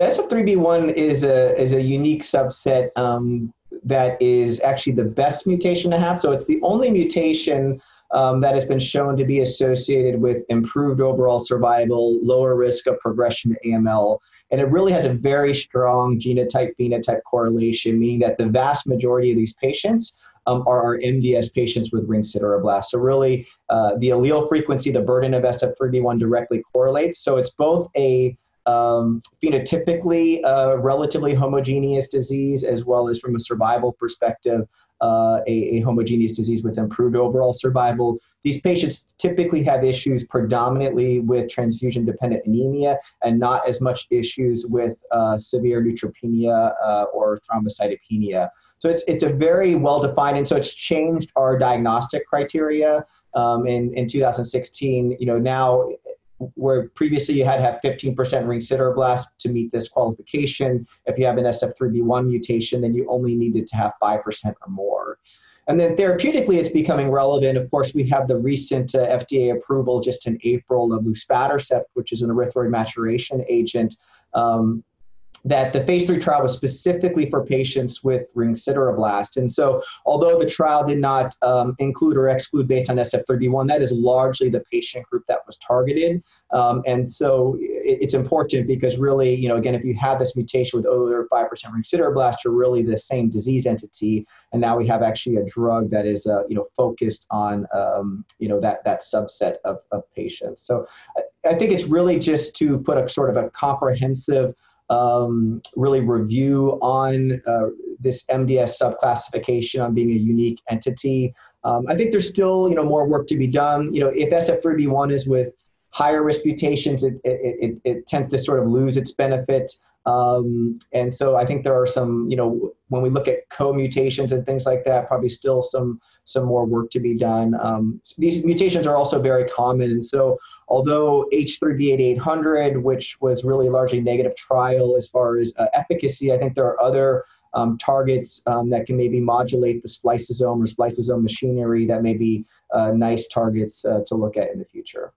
SF3B1 is a unique subset that is actually the best mutation to have. So it's the only mutation that has been shown to be associated with improved overall survival, lower risk of progression to AML. And it really has a very strong genotype-phenotype correlation, meaning that the vast majority of these patients are our MDS patients with ring sideroblasts. So really, the allele frequency, the burden of SF3B1 directly correlates. So it's both a phenotypically relatively homogeneous disease, as well as from a survival perspective, a homogeneous disease with improved overall survival. These patients typically have issues predominantly with transfusion-dependent anemia and not as much issues with severe neutropenia or thrombocytopenia. So it's a very well-defined, and so it's changed our diagnostic criteria in 2016. You know, now, where previously you had to have 15% ring sideroblasts to meet this qualification, if you have an SF3B1 mutation, then you only needed to have 5% or more. And then therapeutically, it's becoming relevant. Of course, we have the recent FDA approval just in April of Luspatercept, which is an erythroid maturation agent, that the phase 3 trial was specifically for patients with ring sideroblasts. And so although the trial did not include or exclude based on SF3B1, that is largely the patient group that was targeted. And so it's important because really, you know, again, if you have this mutation with over 5% ring sideroblast, you're really the same disease entity. And now we have actually a drug that is, you know, focused on, you know, that subset of patients. So I think it's really just to put a sort of a comprehensive really review on this MDS subclassification on being a unique entity. I think there's still, you know, more work to be done. You know, if SF3B1 is with higher risk mutations, it tends to sort of lose its benefit. And so I think there are some, you know, when we look at co-mutations and things like that, probably still some more work to be done. These mutations are also very common. And so although H3B8800, which was really largely negative trial as far as efficacy, I think there are other targets that can maybe modulate the spliceosome or spliceosome machinery that may be nice targets to look at in the future.